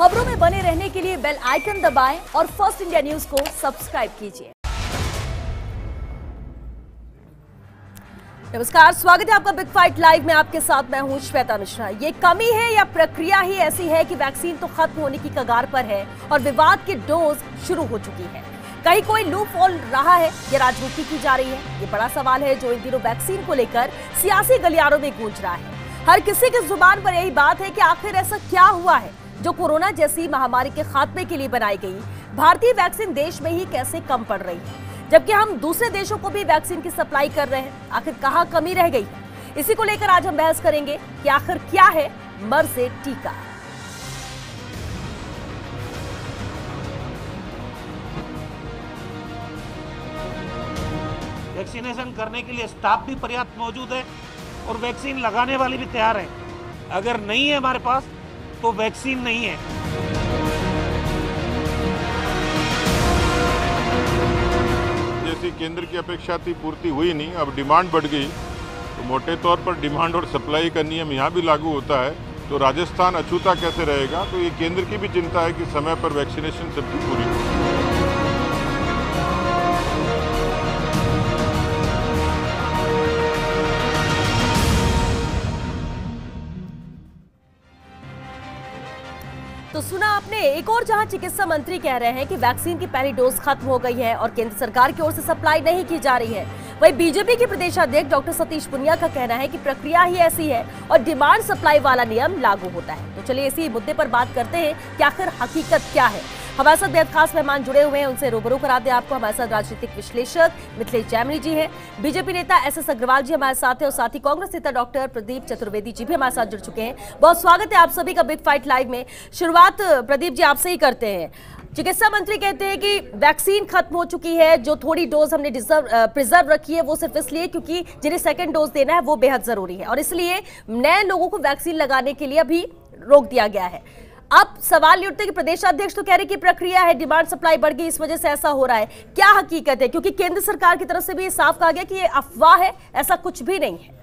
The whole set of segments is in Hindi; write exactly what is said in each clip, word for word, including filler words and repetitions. खबरों में बने रहने के लिए बेल आइकन दबाएं और फर्स्ट इंडिया न्यूज को सब्सक्राइब कीजिए। नमस्कार, स्वागत है आपका बिग फाइट लाइव में। आपके साथ मैं हूं श्वेता मिश्रा। ये कमी है या प्रक्रिया ही ऐसी है कि वैक्सीन तो खत्म होने की कगार पर है और विवाद की डोज शुरू हो चुकी है। कहीं कोई लूप होल रहा है या राजनीति की जा रही है, ये बड़ा सवाल है जो इन दिनों वैक्सीन को लेकर सियासी गलियारों में गूंज रहा है। हर किसी की जुबान पर यही बात है कि आखिर ऐसा क्या हुआ है जो कोरोना जैसी महामारी के खात्मे के लिए बनाई गई भारतीय वैक्सीन देश में ही कैसे कम पड़ रही है, जबकि हम दूसरे देशों को भी वैक्सीन की सप्लाई कर रहे हैं। आखिर कहां कमी रह गई है, इसी को लेकर आज हम बहस करेंगे कि आखिर क्या है मर्ज़े टीका। वैक्सीनेशन करने के लिए स्टाफ भी पर्याप्त मौजूद है और वैक्सीन लगाने वाले भी तैयार हैं। अगर नहीं है हमारे पास तो वैक्सीन नहीं है। जैसी केंद्र की अपेक्षा थी, पूर्ति हुई नहीं, अब डिमांड बढ़ गई। तो मोटे तौर पर डिमांड और सप्लाई का नियम यहाँ भी लागू होता है, तो राजस्थान अछूता कैसे रहेगा। तो ये केंद्र की भी चिंता है कि समय पर वैक्सीनेशन सबकी पूरी हो। तो सुना आपने, एक और जहां चिकित्सा मंत्री कह रहे हैं कि वैक्सीन की पहली डोज खत्म हो गई है और केंद्र सरकार की ओर से सप्लाई नहीं की जा रही है, वहीं बीजेपी के प्रदेश अध्यक्ष डॉक्टर सतीश पुनिया का कहना है कि प्रक्रिया ही ऐसी है और डिमांड सप्लाई वाला नियम लागू होता है। तो चलिए इसी मुद्दे पर बात करते हैं कि आखिर हकीकत क्या है। हमारे साथ बेहद खास मेहमान जुड़े हुए हैं, उनसे रूबरू कराते हैं आपको। हमारे साथ राजनीतिक विश्लेषक मिथिलेश जायमिनी जी हैं, बीजेपी नेता एस एस अग्रवाल जी हमारे साथ हैं और साथ ही कांग्रेस नेता डॉक्टर प्रदीप चतुर्वेदी जी भी हमारे साथ जुड़ चुके हैं। बहुत स्वागत है आप सभी का बिग फाइट लाइव में। शुरुआत प्रदीप जी आपसे ही करते हैं। चिकित्सा मंत्री कहते हैं कि वैक्सीन खत्म हो चुकी है, जो थोड़ी डोज हमने प्रिजर्व रखी है वो सिर्फ इसलिए क्योंकि जिन्हें सेकेंड डोज देना है वो बेहद जरूरी है और इसलिए नए लोगों को वैक्सीन लगाने के लिए अभी रोक दिया गया है। अब सवाल ये उठते हैं कि प्रदेशाध्यक्ष तो कह रहे हैं कि प्रक्रिया है, डिमांड सप्लाई बढ़ गई, इस वजह से ऐसा हो रहा है। क्या हकीकत है, क्योंकि केंद्र सरकार की तरफ से भी ये साफ कहा गया कि ये अफवाह है, ऐसा कुछ भी नहीं है।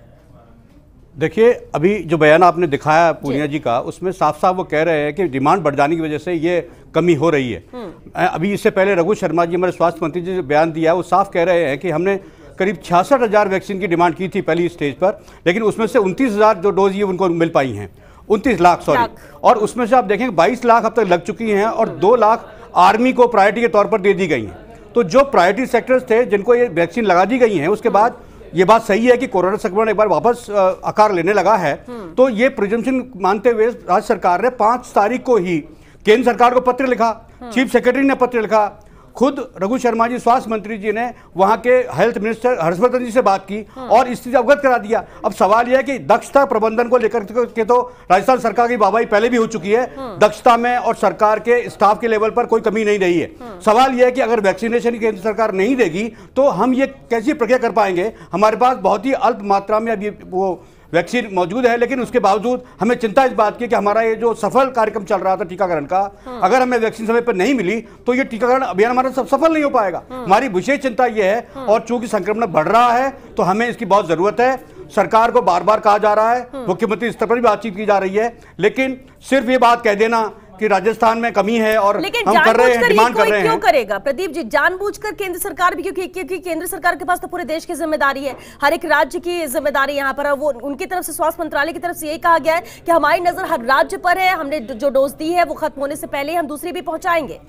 देखिए, अभी जो बयान आपने दिखाया पूनिया जी का, उसमें साफ साफ वो कह रहे हैं कि डिमांड बढ़ जाने की वजह से ये कमी हो रही है। अभी इससे पहले रघु शर्मा जी, हमारे स्वास्थ्य मंत्री जी, बयान दिया, वो साफ कह रहे हैं कि हमने करीब छियासठ हज़ार वैक्सीन की डिमांड की थी पहली स्टेज पर, लेकिन उसमें से उनतीस हज़ार जो डोज ये उनको मिल पाई हैं, उनतीस लाख सॉरी, और उसमें से आप देखेंगे बाईस लाख अब तक लग चुकी हैं और दो लाख आर्मी को प्रायोरिटी के तौर पर दे दी गई हैं। तो जो प्रायोरिटी सेक्टर्स थे जिनको ये वैक्सीन लगा दी गई हैं, उसके बाद ये बात सही है कि कोरोना संक्रमण एक बार वापस आकार लेने लगा है। तो ये प्रिजम्पशन मानते हुए राज्य सरकार ने पाँच तारीख को ही केंद्र सरकार को पत्र लिखा, चीफ सेक्रेटरी ने पत्र लिखा, खुद रघु शर्मा जी स्वास्थ्य मंत्री जी ने वहाँ के हेल्थ मिनिस्टर हर्षवर्धन जी से बात की और इस चीज़ से अवगत करा दिया। अब सवाल यह है कि दक्षता प्रबंधन को लेकर के तो राजस्थान सरकार की वाहवाही पहले भी हो चुकी है, दक्षता में और सरकार के स्टाफ के लेवल पर कोई कमी नहीं रही है। सवाल यह है कि अगर वैक्सीनेशन केंद्र सरकार नहीं देगी तो हम ये कैसी प्रक्रिया कर पाएंगे। हमारे पास बहुत ही अल्प मात्रा में अभी वो वैक्सीन मौजूद है, लेकिन उसके बावजूद हमें चिंता इस बात की कि हमारा ये जो सफल कार्यक्रम चल रहा था टीकाकरण का, अगर हमें वैक्सीन समय पर नहीं मिली तो ये टीकाकरण अभियान हमारा सब सफल नहीं हो पाएगा। हमारी विशेष चिंता ये है और चूंकि संक्रमण बढ़ रहा है तो हमें इसकी बहुत जरूरत है। सरकार को बार बार कहा जा रहा है, मुख्यमंत्री स्तर पर भी बातचीत की जा रही है, लेकिन सिर्फ ये बात कह देना कि राजस्थान में कमी है और लेकिन हम कर रहे हैं, डिमांड कर रहे हैं, क्यों करेगा प्रदीप जी? जानबूझकर केंद्र सरकार भी, क्योंकि क्योंकि केंद्र सरकार के पास तो पूरे देश की जिम्मेदारी है, हर एक राज्य की जिम्मेदारी यहाँ पर है। वो उनकी तरफ से, स्वास्थ्य मंत्रालय की तरफ से यही कहा गया है कि हमारी नजर हर राज्य पर है, हमने जो डोज दी है वो खत्म होने से पहले हम दूसरी भी पहुंचाएंगे।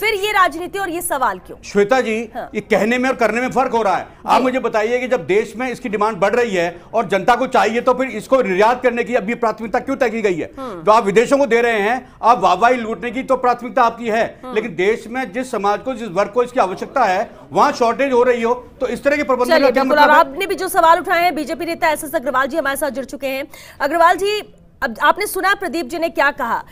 फिर ये राजनीति और ये सवाल क्यों? श्वेता जी, हाँ। ये कहने में और करने में फर्क हो रहा है। आप मुझे बताइए कि जब देश में इसकी डिमांड बढ़ रही है और जनता को चाहिए तो फिर इसको निर्यात करने की अभी प्राथमिकता क्यों तय की गई है? जो आप विदेशों को दे रहे हैं, आप वाहवाही लूटने की तो प्राथमिकता आपकी है, लेकिन देश में जिस समाज को, जिस वर्ग को इसकी आवश्यकता है, वहाँ शॉर्टेज हो रही हो तो इस तरह के प्रबंधन। आपने भी जो सवाल उठाए हैं, बीजेपी नेता एस एस अग्रवाल जी हमारे साथ जुड़ चुके हैं। अग्रवाल जी, अब आपने सुना प्रदीप जी ने क्या कहा,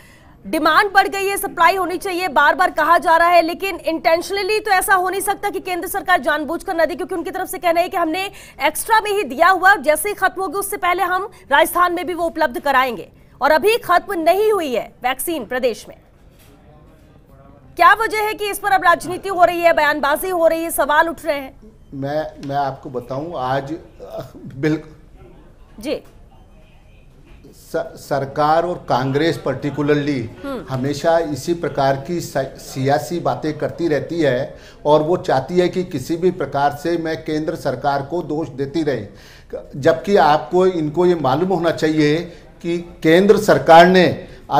डिमांड बढ़ गई है, सप्लाई होनी चाहिए, बार बार कहा जा रहा है, लेकिन इंटेंशनली तो ऐसा हो नहीं सकता कि केंद्र सरकार जानबूझकर ना दे, क्योंकि उनकी तरफ से कहना है कि हमने एक्स्ट्रा में ही दिया हुआ, जैसे ही खत्म होगी उससे पहले हम राजस्थान में भी वो उपलब्ध कराएंगे और अभी खत्म नहीं हुई है वैक्सीन प्रदेश में। क्या वजह है कि इस पर अब राजनीति हो रही है, बयानबाजी हो रही है, सवाल उठ रहे हैं? मैं मैं आपको बताऊं, आज बिल्कुल जी सरकार और कांग्रेस पर्टिकुलरली हमेशा इसी प्रकार की सियासी बातें करती रहती है और वो चाहती है कि किसी भी प्रकार से मैं केंद्र सरकार को दोष देती रहे, जबकि आपको इनको ये मालूम होना चाहिए कि केंद्र सरकार ने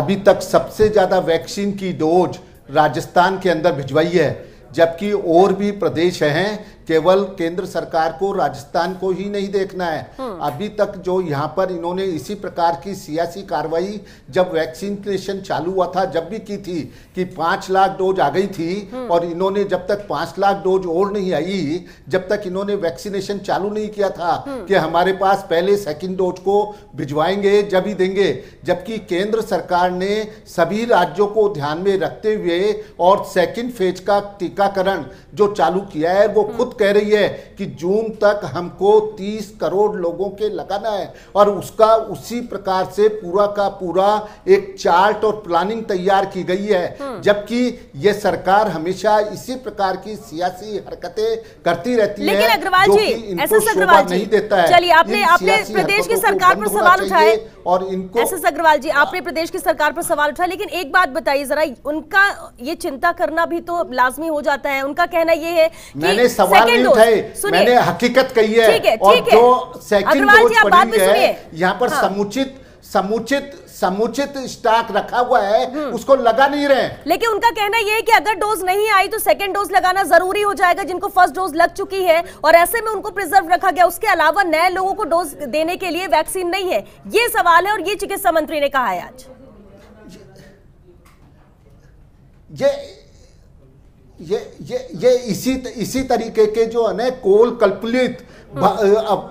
अभी तक सबसे ज़्यादा वैक्सीन की डोज राजस्थान के अंदर भिजवाई है, जबकि और भी प्रदेश हैं। केवल केंद्र सरकार को राजस्थान को ही नहीं देखना है। अभी तक जो यहाँ पर इन्होंने इसी प्रकार की सियासी कार्रवाई जब वैक्सीनेशन चालू हुआ था जब भी की थी कि पाँच लाख डोज आ गई थी और इन्होंने जब तक पाँच लाख डोज और नहीं आई, जब तक इन्होंने वैक्सीनेशन चालू नहीं किया था कि हमारे पास पहले सेकेंड डोज को भिजवाएंगे जब ही देंगे, जबकि केंद्र सरकार ने सभी राज्यों को ध्यान में रखते हुए और सेकेंड फेज का टीकाकरण जो चालू किया है वो खुद कह रही है कि जून तक हमको तीस करोड़ लोगों के लगाना है और उसका उसी प्रकार से पूरा का पूरा एक चार्ट और प्लानिंग तैयार की गई है, जबकि ये सरकार हमेशा इसी प्रकार की सियासी हरकतें करती रहती है। लेकिन अग्रवाल जी, एस एस अग्रवाल जी, चलिए आपने आपने प्रदेश की सरकार पर सवाल उठाए और इनको एस एस अग्रवाल जी आपने प्रदेश की सरकार पर सवाल उठाया, लेकिन एक बात बताइए जरा, उनका ये चिंता करना भी तो लाजमी हो जाता है। उनका कहना ये है मैंने सवाल नहीं उठाए, मैंने हकीकत कही है। ठीक है, ठीक है। और जो सेकंड डोज पड़ी है यहाँ पर हाँ। समुचित समुचित समुचित स्टॉक रखा हुआ है, उसको लगा नहीं रहे। लेकिन उनका कहना यह है कि अगर डोज नहीं आई तो सेकंड डोज लगाना जरूरी हो जाएगा जिनको फर्स्ट डोज लग चुकी है, और ऐसे में उनको प्रिजर्व रखा गया। उसके अलावा नए लोगों को डोज देने के लिए वैक्सीन नहीं है, ये सवाल है। और ये चिकित्सा मंत्री ने कहा है आज ये ये ये ये इसी इसी तरीके के जो है ना कोल कल्पित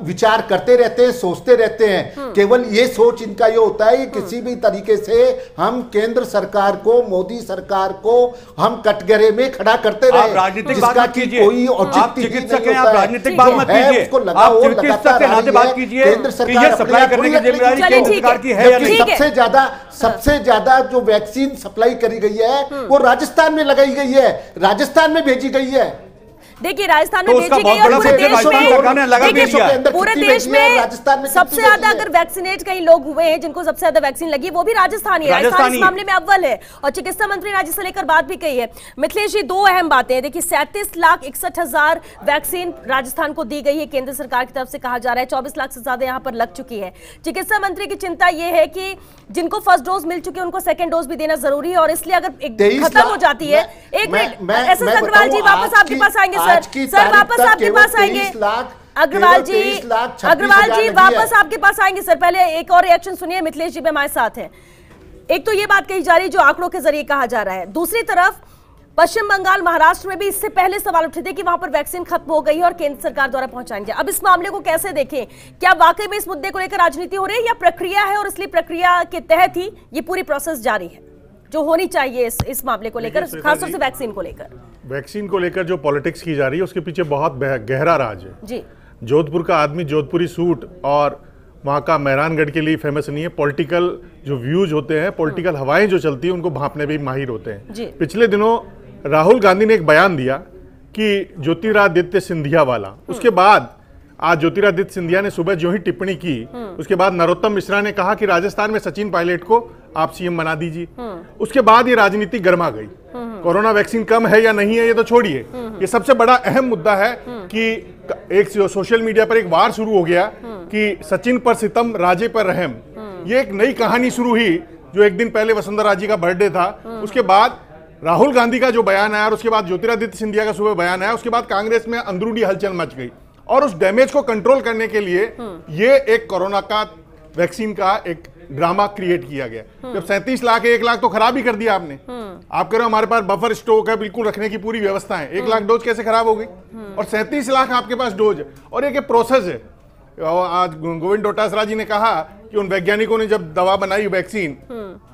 विचार करते रहते हैं, सोचते रहते हैं। केवल ये सोच इनका ये होता है कि किसी भी तरीके से हम केंद्र सरकार को, मोदी सरकार को हम कटघरे में खड़ा करते रहे। राजनीतिक बात मत कीजिए, कोई औचित्य नहीं होता है। केंद्र सरकार सबसे ज्यादा सबसे ज्यादा जो वैक्सीन सप्लाई करी गई है वो राजस्थान में लगाई गई है, राजस्थान में भेजी गई है। देखिए राजस्थान में भेजी गई और पूरे देश में पूरे देश में सबसे ज्यादा अगर वैक्सीनेट कई लोग हुए हैं जिनको सबसे ज्यादा वैक्सीन लगी वो भी राजस्थान है। राजस्थान इस मामले में अव्वल है और चिकित्सा मंत्री ने आज इससे लेकर बात भी कही है। मिथिलेश जी, दो अहम बातें हैं। देखिए सैंतीस लाख इकसठ हजार वैक्सीन राजस्थान को दी गई है, केंद्र सरकार की तरफ से कहा जा रहा है चौबीस लाख से ज्यादा यहाँ पर लग चुकी है। चिकित्सा मंत्री की चिंता ये है कि जिनको फर्स्ट डोज मिल चुकी है उनको सेकंड डोज भी देना जरूरी है और इसलिए अगर खत्म हो जाती है। एक minute S S Agarwal ji वापस आपके पास आएंगे, सर सर वापस आपके पास आएंगे अग्रवाल जी, अग्रवाल जी वापस आपके पास आएंगे। सर पहले एक और रिएक्शन सुनिए, मिथिलेश जी भी हमारे साथ हैं। एक तो ये बात कही जा रही है जो आंकड़ों के जरिए कहा जा रहा है, दूसरी तरफ पश्चिम बंगाल, महाराष्ट्र में भी इससे पहले सवाल उठे थे कि वहां पर वैक्सीन खत्म हो गई है और केंद्र सरकार द्वारा पहुंचाई गई। अब इस मामले को कैसे देखें? क्या वाकई में इस मुद्दे को लेकर राजनीति हो रही है या प्रक्रिया है और इसलिए प्रक्रिया के तहत ही ये पूरी प्रोसेस जारी है जो होनी चाहिए इस इस मामले को लेकर, खासतौर से वैक्सीन को लेकर? वैक्सीन को लेकर जो पॉलिटिक्स की जा रही है उसके पीछे बहुत गहरा राज है जी। जोधपुर का आदमी जोधपुरी सूट और वहाँ का मेहरानगढ़ के लिए फेमस नहीं है। पॉलिटिकल जो व्यूज होते हैं, पॉलिटिकल हवाएं जो चलती हैं उनको भांपने भी माहिर होते हैं। पिछले दिनों राहुल गांधी ने एक बयान दिया कि ज्योतिरादित्य सिंधिया वाला, उसके बाद आज ज्योतिरादित्य सिंधिया ने सुबह जो ही टिप्पणी की उसके बाद नरोत्तम मिश्रा ने कहा कि राजस्थान में सचिन पायलट को आप सीएम बना दीजिए। उसके बाद ये राजनीति गर्मा गई। कोरोना वैक्सीन कम है या नहीं है ये तो छोड़िए, ये सबसे बड़ा अहम मुद्दा है कि एक सोशल मीडिया पर एक वार शुरू हो गया कि सचिन पर सितम, राजे पर रहम। ये एक नई कहानी शुरू हुई। जो एक दिन पहले वसुंधरा राजी का बर्थडे था, उसके बाद राहुल गांधी का जो बयान आया और उसके बाद ज्योतिरादित्य सिंधिया का सुबह बयान आया, उसके बाद कांग्रेस में अंदरूनी हलचल मच गई। और उस डैमेज को कंट्रोल करने के लिए ये एक कोरोना का वैक्सीन का एक ड्रामा क्रिएट किया गया। जब सैंतीस लाख है, एक लाख तो खराब ही कर दिया आपने। आप कह रहे हो हमारे पास बफर स्टॉक है, बिल्कुल रखने की पूरी व्यवस्था है, एक लाख डोज कैसे खराब हो गई? और सैंतीस लाख आपके पास डोज और एक प्रोसेस है। आज गोविंद डोटासरा जी ने कहा कि उन वैज्ञानिकों ने जब दवा बनाई वैक्सीन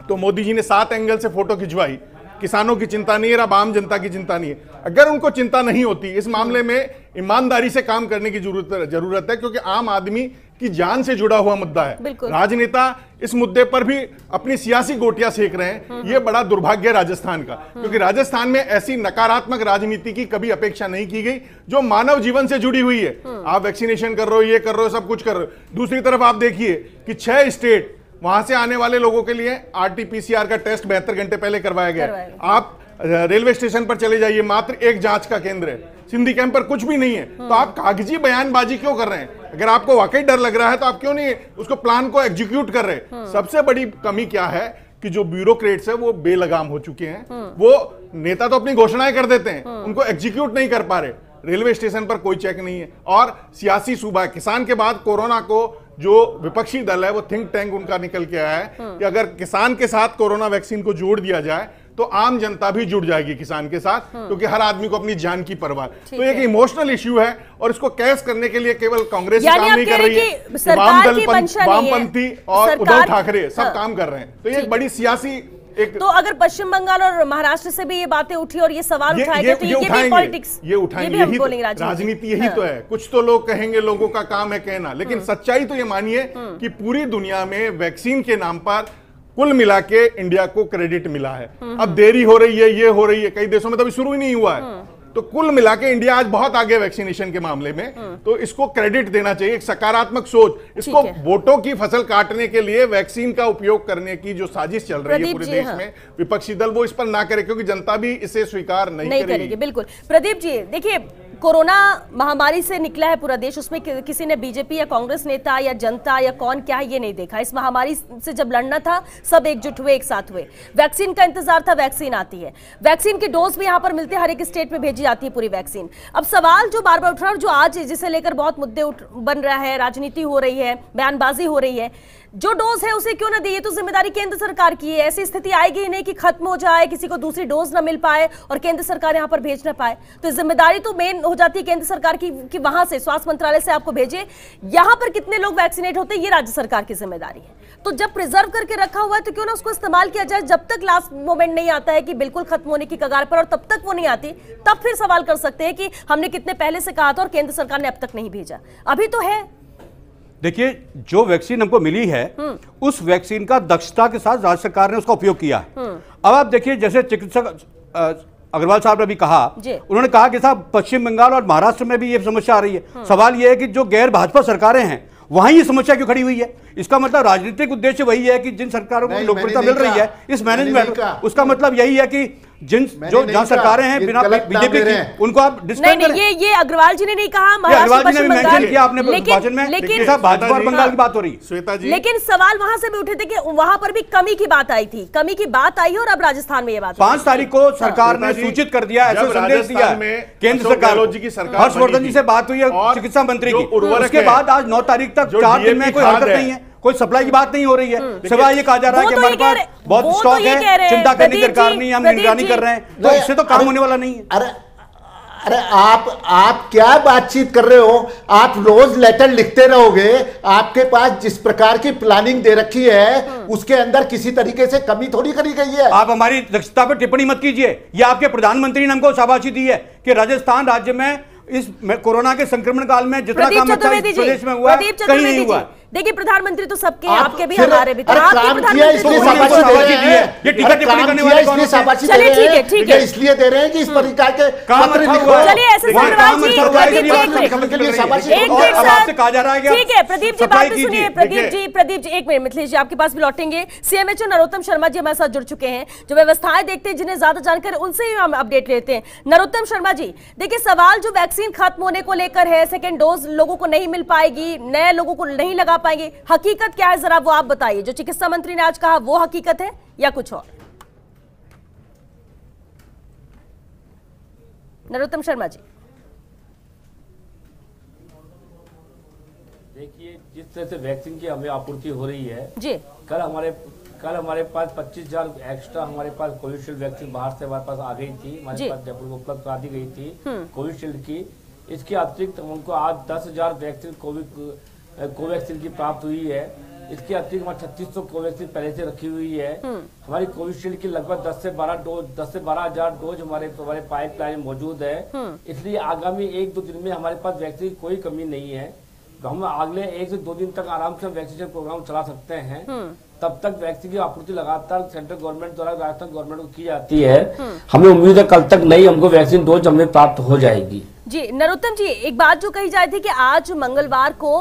तो मोदी जी ने सात एंगल से फोटो खिंचवाई, किसानों की चिंता नहीं है, अब आम जनता की चिंता नहीं है। अगर उनको चिंता नहीं होती, इस मामले में ईमानदारी से काम करने की जरूरत जरूरत है क्योंकि आम आदमी की जान से जुड़ा हुआ मुद्दा है। राजनेता इस मुद्दे पर भी अपनी सियासी गोटियां सेक रहे हैं। यह बड़ा दुर्भाग्य है राजस्थान का, क्योंकि राजस्थान में ऐसी नकारात्मक राजनीति की कभी अपेक्षा नहीं की गई जो मानव जीवन से जुड़ी हुई है। आप वैक्सीनेशन कर रहे हो, ये कर रहे हो, सब कुछ कर रहे हो। दूसरी तरफ आप देखिए कि छह स्टेट वहां से आने वाले लोगों के लिए आरटीपीसीआर का टेस्ट बहत्तर घंटे पहले करवाया गया। आप रेलवे स्टेशन पर चले जाइए, मात्र एक जांच का केंद्र है, सिंधी कैंप पर कुछ भी नहीं है, तो आप कागजी बयानबाजी क्यों कर रहे हैं? अगर आपको वाकई डर लग रहा है तो आप क्यों नहीं उसको प्लान को एग्जीक्यूट कर रहे? सबसे बड़ी कमी क्या है कि जो ब्यूरोक्रेट्स है वो बेलगाम हो चुके हैं। वो नेता तो अपनी घोषणाएं कर देते हैं, उनको एग्जीक्यूट नहीं कर पा रहे, रेलवे स्टेशन पर कोई चेक नहीं है। और सियासी सूबा किसान के बाद कोरोना को जो विपक्षी दल है वो थिंक टैंक उनका निकल के आया है कि अगर किसान के साथ कोरोना वैक्सीन को जोड़ दिया जाए तो आम जनता भी जुड़ जाएगी किसान के साथ, क्योंकि हर आदमी को अपनी जान की परवाह। तो एक इमोशनल इश्यू है और इसको कैश करने के लिए केवल कांग्रेस काम नहीं कर रही है, वामपंथी और उद्धव ठाकरे सब काम कर रहे हैं। तो ये एक बड़ी सियासी एक, तो अगर पश्चिम बंगाल और महाराष्ट्र से भी ये बातें उठी और ये सवाल उठाए गए तो ये भी पॉलिटिक्स, ये उठाएंगे, यही राजनीति, यही तो है। कुछ तो लोग कहेंगे, लोगों का काम है कहना, लेकिन सच्चाई तो ये मानिए कि पूरी दुनिया में वैक्सीन के नाम पर कुल मिला के इंडिया को क्रेडिट मिला है। अब देरी हो रही है, ये हो रही है, कई देशों में तो अभी शुरू ही नहीं हुआ है। तो कुल मिला के इंडिया आज बहुत आगे वैक्सीनेशन के मामले में, तो इसको क्रेडिट देना चाहिए, एक सकारात्मक सोच। इसको वोटों की फसल काटने के लिए वैक्सीन का उपयोग करने की जो साजिश चल रही है पूरे देश हाँ। में विपक्षी दल वो इस पर ना करे, क्योंकि जनता भी इसे स्वीकार नहीं, नहीं करेगी। बिल्कुल प्रदीप जी, देखिए कोरोना महामारी से निकला है पूरा देश, उसमें कि, किसी ने बीजेपी या कांग्रेस नेता या जनता या कौन क्या है ये नहीं देखा। इस महामारी से जब लड़ना था सब एकजुट हुए, एक साथ हुए, वैक्सीन का इंतजार था, वैक्सीन आती है, वैक्सीन की डोज भी यहाँ पर मिलती है, हर एक स्टेट में भेजी जाती है पूरी वैक्सीन। अब सवाल जो बार बार उठ रहा है, जो आज जिसे लेकर बहुत मुद्दे बन रहा है, राजनीति हो रही है, बयानबाजी हो रही है, जो डोज है उसे क्यों ना दी? ये तो जिम्मेदारी केंद्र सरकार की है। ऐसी स्थिति आएगी ही नहीं कि खत्म हो जाए, किसी को दूसरी डोज ना मिल पाए और केंद्र सरकार यहाँ पर भेज ना पाए। तो जिम्मेदारी तो मेन हो जाती है केंद्र सरकार की कि वहां से स्वास्थ्य मंत्रालय से आपको भेजे, यहाँ पर कितने लोग वैक्सीनेट होते हैं ये राज्य सरकार की जिम्मेदारी है। तो जब प्रिजर्व करके रखा हुआ है तो क्यों ना उसको इस्तेमाल किया जाए, जब तक लास्ट मोमेंट नहीं आता है कि बिल्कुल खत्म होने की कगार पर, और तब तक वो नहीं आती तब फिर सवाल कर सकते हैं कि हमने कितने पहले से कहा था और केंद्र सरकार ने अब तक नहीं भेजा। अभी तो है, देखिए जो वैक्सीन हमको मिली है उस वैक्सीन का दक्षता के साथ राज्य सरकार ने उसका उपयोग किया है। अब आप देखिए जैसे चिकित्सक अग्रवाल साहब ने भी कहा, उन्होंने कहा कि साहब पश्चिम बंगाल और महाराष्ट्र में भी ये समस्या आ रही है। सवाल ये है कि जो गैर भाजपा सरकारें हैं वहां ये समस्या क्यों खड़ी हुई है? इसका मतलब राजनीतिक उद्देश्य वही है कि जिन सरकारों को लोकप्रियता मिल रही है इस मैनेजमेंट, उसका मतलब यही है कि जिन जो जहाँ सरकारें हैं बिना बीजेपी की उनको आप डिस्कस करें। ये ये अग्रवाल जी ने नहीं कहा, अग्रवाल जी ने मेंशन किया आपने भाषण में, लेकिन भाजपा और बंगाल की बात हो रही है श्वेता जी, लेकिन सवाल वहां से भी उठे थे कि वहां पर भी कमी की बात आई थी, कमी की बात आई और अब राजस्थान में ये बात। पांच तारीख को सरकार ने सूचित कर दिया, ऐसा संदेश दिया केंद्र सरकार की। सरकार हर्षवर्धन जी से बात हुई है चिकित्सा मंत्री की, उसके बाद आज नौ तारीख तक चार दिन में कोई हरकत नहीं है, कोई सप्लाई की बात नहीं हो रही है। सवाल ये कहा जा रहा है कि हमारे पास बहुत स्टॉक है, चिंता करने की दरकार नहीं, हम निगरानी कर रहे हैं, तो इससे तो काम होने वाला नहीं है। अरे अरे आप आप क्या बातचीत कर रहे हो? आप रोज लेटर लिखते रहोगे, आपके पास जिस प्रकार की प्लानिंग दे रखी है उसके अंदर किसी तरीके से कमी थोड़ी करी गई है। आप हमारी दक्षता पर टिप्पणी मत कीजिए, ये आपके प्रधानमंत्री ने हमको शाबाशी दी है कि राजस्थान राज्य में इस कोरोना के संक्रमण काल में जितना काम प्रदेश में हुआ कहीं नहीं हुआ। देखिए प्रधानमंत्री तो सबके, आपके भी हमारे भी, चलिए ठीक है ठीक है इसलिए दे रहे हैं कि इस प्रकार के चलिए ऐसे कहा जा रहा है। ठीक है प्रदीप जी बात सुनिए, प्रदीप जी प्रदीप जी एक मिनट मिथिलेश जी आपके पास भी लौटेंगे। सीएमएचओ नरोत्तम शर्मा जी हमारे साथ जुड़ चुके हैं, जो व्यवस्थाएं देखते हैं, जिन्हें ज्यादा जानकारी उनसे ही हम अपडेट लेते हैं। नरोत्तम शर्मा जी देखिए सवाल जो वैक्सीन खत्म होने को लेकर है, सेकेंड डोज लोगों को नहीं मिल पाएगी, नए लोगों को नहीं लगा पाएंगे, हकीकत क्या है जरा वो आप बताइए। जो चिकित्सा मंत्री ने आज कहा वो हकीकत है या कुछ और? नरोत्तम शर्मा जी देखिए जिस तरह से वैक्सीन की हमें आपूर्ति हो रही है जी, कल हमारे कल हमारे पास पच्चीस हजार एक्स्ट्रा हमारे पास कोविशील्ड वैक्सीन बाहर से हमारे पास आ गई थी, हमारे पास जयपुर को उपलब्ध करा दी गई थी कोविशील्ड की। इसके अतिरिक्त हमको आज दस हजार वैक्सीन कोविड कोवैक्सीन की प्राप्त हुई है। इसके अतिरिक्त हमारे छत्तीस सौ कोवैक्सीन पहले से रखी हुई है। हमारी कोविशील्ड की लगभग दस से बारह डोज दस से बारह हजार डोज हमारे हमारे पाइपलाइन मौजूद है, इसलिए आगामी एक दो दिन में हमारे पास वैक्सीन की कोई कमी नहीं है। तो हम अगले एक से दो दिन तक आराम से हम वैक्सीनेशन प्रोग्राम चला सकते हैं। तब तक वैक्सीन की आपूर्ति लगातार सेंट्रल गवर्नमेंट द्वारा राजस्थान गवर्नमेंट को की जाती है। हमें उम्मीद है कल तक नई हमको वैक्सीन डोज हमें प्राप्त हो जाएगी। जी नरोत्तम जी एक बात जो कही जा रही थी कि आज मंगलवार को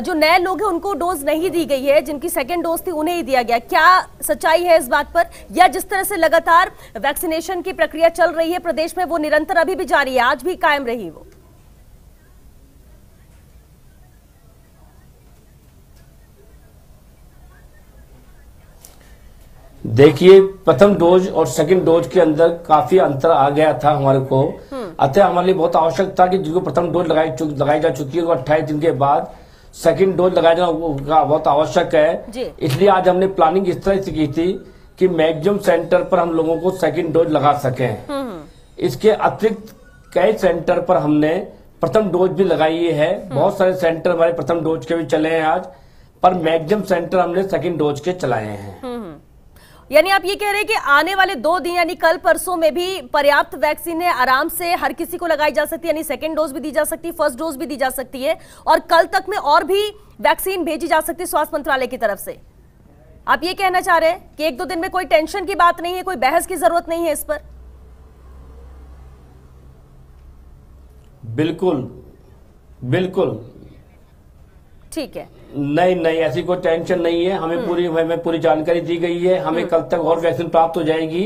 जो नए लोग हैं उनको डोज नहीं दी गई है, जिनकी सेकेंड डोज थी उन्हें ही दिया गया, क्या सच्चाई है इस बात पर, या जिस तरह से लगातार वैक्सीनेशन की प्रक्रिया चल रही है प्रदेश में वो निरंतर अभी भी जारी है, आज भी कायम रही वो? देखिए, प्रथम डोज और सेकंड डोज के अंदर काफी अंतर आ गया था हमारे को, अतः हमारे लिए बहुत आवश्यक था कि जिनको प्रथम डोज लगाई लगाई जा चुकी है वो अट्ठाईस दिन के बाद सेकंड डोज लगाया जाना बहुत आवश्यक है। इसलिए आज हमने प्लानिंग इस तरह से की थी कि मैक्सिमम सेंटर पर हम लोगों को सेकंड डोज लगा सके। इसके अतिरिक्त कई सेंटर पर हमने प्रथम डोज भी लगाई है, बहुत सारे सेंटर हमारे प्रथम डोज के भी चले हैं आज, पर मैक्सिमम सेंटर हमने सेकेंड डोज के चलाए हैं। यानी आप ये कह रहे हैं कि आने वाले दो दिन यानी कल परसों में भी पर्याप्त वैक्सीन है, आराम से हर किसी को लगाई जा सकती है, यानी सेकेंड डोज भी दी जा सकती है, फर्स्ट डोज भी दी जा सकती है, और कल तक में और भी वैक्सीन भेजी जा सकती है स्वास्थ्य मंत्रालय की तरफ से। आप ये कहना चाह रहे हैं कि एक दो दिन में कोई टेंशन की बात नहीं है, कोई बहस की जरूरत नहीं है इस पर? बिल्कुल बिल्कुल ठीक है, नहीं नहीं ऐसी कोई टेंशन नहीं है। हमें पूरी हमें पूरी जानकारी दी गई है, हमें कल तक और वैक्सीन प्राप्त हो जाएगी।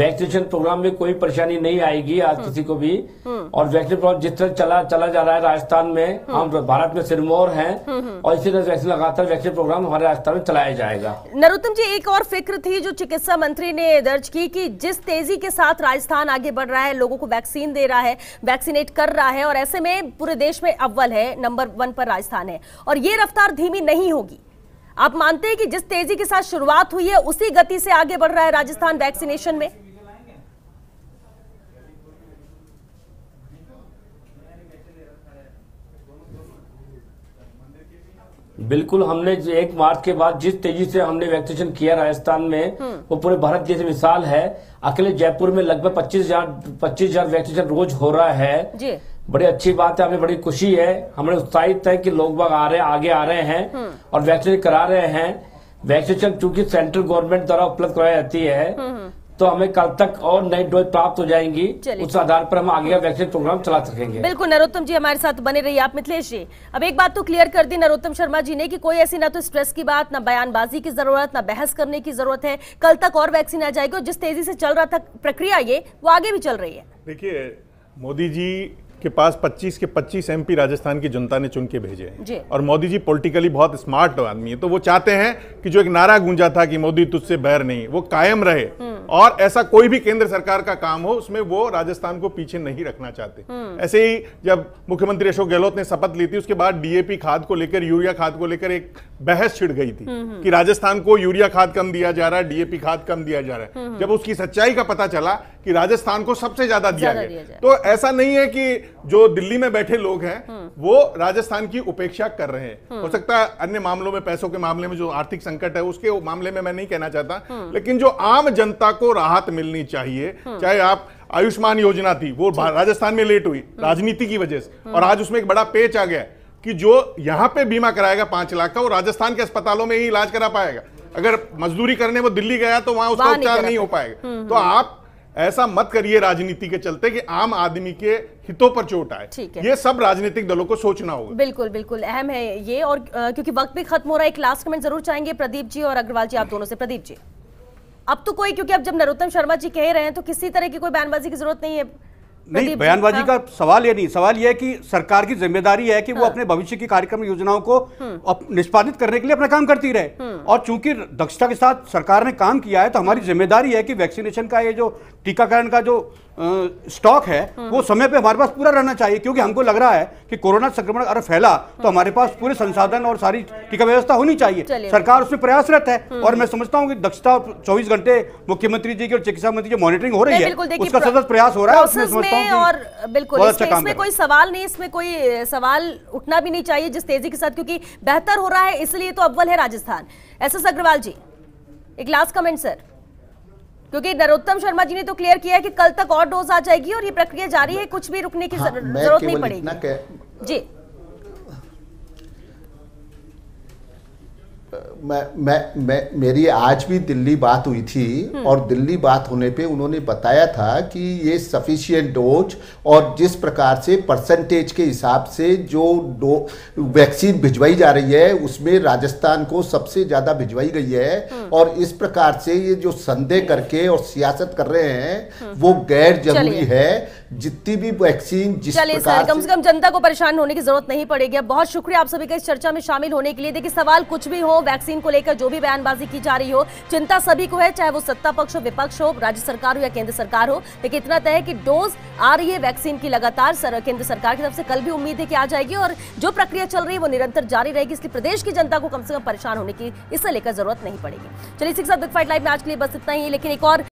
वैक्सीनेशन प्रोग्राम में कोई परेशानी नहीं आएगी आज किसी को भी। और वैक्सीन प्रोग्राम जिस तरह चला चला जा रहा है राजस्थान में, हम भारत में सिरमौर हैं, और इसी तरह वैक्सीन लगातार वैक्सीन प्रोग्राम हमारे राजस्थान में चलाया जाएगा। नरोत्तम जी, एक और फिक्र थी जो चिकित्सा मंत्री ने दर्ज की कि जिस तेजी के साथ राजस्थान आगे बढ़ रहा है, लोगों को वैक्सीन दे रहा है, वैक्सीनेट कर रहा है, और ऐसे में पूरे देश में अव्वल है, नंबर वन पर राजस्थान है, और ये रफ्तार धीमी नहीं होगी। आप मानते हैं कि जिस तेजी के साथ शुरुआत हुई है उसी गति से आगे बढ़ रहा है राजस्थान वैक्सीनेशन में? बिल्कुल, हमने एक मार्च के बाद जिस तेजी से हमने वैक्सीनेशन किया राजस्थान में, वो पूरे भारत जैसे मिसाल है। अकेले जयपुर में लगभग पच्चीस हजार पच्चीस हजार वैक्सीनेशन रोज हो रहा है जी। बड़ी अच्छी बात है, हमें बड़ी खुशी है, हमें उत्साहित है कि लोग बाग आ रहे आगे आ रहे हैं और वैक्सीनेशन करा रहे हैं। वैक्सीनेशन चूंकि सेंट्रल गवर्नमेंट द्वारा उपलब्ध कराई जाती है, तो हमें कल तक और नई डोज प्राप्त हो जाएंगी, उस आधार पर हम आगे का वैक्सीन प्रोग्राम चला सकेंगे। बिल्कुल, नरोत्तम जी हमारे साथ बने रहिए। आप मिथिलेश जी, अब एक बात तो क्लियर कर दी नरोत्तम शर्मा जी ने कि कोई ऐसी ना तो स्ट्रेस की बात, ना बयानबाजी की जरूरत, ना बहस करने की जरूरत है, कल तक और वैक्सीन आ जाएगी, और जिस तेजी से चल रहा था प्रक्रिया ये वो आगे भी चल रही है। देखिए, मोदी जी के पास पच्चीस के पच्चीस एमपी राजस्थान की जनता ने चुन के भेजे हैं, और मोदी जी पॉलिटिकली बहुत स्मार्ट आदमी है, तो वो चाहते हैं कि जो एक नारा गूंजा था कि मोदी तुझसे बैर नहीं, वो कायम रहे, और ऐसा कोई भी केंद्र सरकार का काम हो उसमें वो राजस्थान को पीछे नहीं रखना चाहते। ऐसे ही जब मुख्यमंत्री अशोक गहलोत ने शपथ ली थी, उसके बाद डीएपी खाद को लेकर, यूरिया खाद को लेकर एक बहस छिड़ गई थी कि राजस्थान को यूरिया खाद कम दिया जा रहा है, डीएपी खाद कम दिया जा रहा है। जब उसकी सच्चाई का पता चला कि राजस्थान को सबसे ज्यादा दिया गया, तो ऐसा नहीं है कि जो दिल्ली में बैठे लोग हैं वो राजस्थान की उपेक्षा कर रहे हैं। हो सकता है अन्य मामलों में, पैसों के मामले में, जो आर्थिक संकट है उसके मामले में मैं नहीं कहना चाहता, लेकिन जो आम जनता को राहत मिलनी चाहिए, चाहे आप आयुष्मान योजना थी वो राजस्थान में लेट हुई राजनीति की वजह से, और आज उसमें एक बड़ा पेच आ गया कि जो यहां पे बीमा कराएगा पांच लाख का वो राजस्थान के अस्पतालों में ही इलाज करा पाएगा, अगर मजदूरी करने वो दिल्ली गया तो वहां उसका उपचार नहीं हो पाएगा। तो आप ऐसा मत करिए राजनीति के चलते कि आम आदमी के हितों पर चोट आए, ये सब राजनीतिक दलों को सोचना होगा। बिल्कुल बिल्कुल अहम है ये, और क्योंकि वक्त भी खत्म हो रहा है, एक लास्ट कमेंट जरूर चाहेंगे प्रदीप जी और अग्रवाल जी, आप दोनों से। प्रदीप जी, अब तो कोई, क्योंकि अब जब नरोत्तम शर्मा जी कह रहे हैं तो किसी तरह की कोई बयानबाजी की जरूरत नहीं है। नहीं, बयानबाजी का सवाल ये नहीं, सवाल ये है कि सरकार की जिम्मेदारी है कि हाँ। वो अपने भविष्य की कार्यक्रम योजनाओं को निष्पादित करने के लिए अपना काम करती रहे, और चूंकि दक्षता के साथ सरकार ने काम किया है तो हमारी जिम्मेदारी है कि वैक्सीनेशन का, ये जो टीकाकरण का जो स्टॉक है वो समय पे हमारे पास पूरा रहना चाहिए, क्योंकि हमको लग रहा है कि कोरोना संक्रमण अगर फैला तो हमारे पास पूरे संसाधन और सारी टीका व्यवस्था होनी चाहिए, सरकार उसमें प्रयासरत है, और मैं समझता हूँ कि दक्षता चौबीस घंटे मुख्यमंत्री जी की और चिकित्सा मंत्री जो मॉनिटरिंग हो रही है उसका सतत प्रयास हो रहा है, और बिल्कुल इसमें कोई सवाल नहीं, इसमें कोई सवाल उठना भी नहीं चाहिए जिस तेजी के साथ, क्योंकि बेहतर हो रहा है इसलिए तो अव्वल है राजस्थान। एस एस अग्रवाल जी, एक लास्ट कमेंट सर, क्योंकि नरोत्तम शर्मा जी ने तो क्लियर किया है कि कल तक और डोज आ जाएगी और ये प्रक्रिया जारी है, कुछ भी रुकने की हाँ, जरूरत नहीं पड़ेगी जी। मैं, मैं, मैं, मेरी आज भी दिल्ली बात हुई थी और दिल्ली बात होने पे उन्होंने बताया था कि ये सफिशिएंट डोज और जिस प्रकार से परसेंटेज के हिसाब से जो डो वैक्सीन भिजवाई जा रही है उसमें राजस्थान को सबसे ज़्यादा भिजवाई गई है और इस प्रकार से ये जो संदेह करके और सियासत कर रहे हैं वो गैर जरूरी है। जितनी भी वैक्सीन जिस प्रकार कम से कम जनता को परेशान होने की जरूरत नहीं पड़ेगी। बहुत शुक्रिया आप सभी का इस चर्चा में शामिल होने के लिए। देखिए सवाल कुछ भी हो, वैक्सीन को लेकर जो भी बयानबाजी की जा रही हो, चिंता सभी को है, चाहे वो सत्ता पक्ष हो, विपक्ष हो, राज्य सरकार हो या केंद्र सरकार हो, लेकिन इतना तय है कि डोज आ रही है वैक्सीन की लगातार सर, केंद्र सरकार की तरफ से कल भी उम्मीद है कि आ जाएगी और जो प्रक्रिया चल रही है वो निरंतर जारी रहेगी, इसलिए प्रदेश की जनता को कम से कम परेशान होने की इससे लेकर जरूरत नहीं पड़ेगी। चलिए इसके साथ बिग फाइट लाइव में आज के लिए बस इतना ही, लेकिन एक और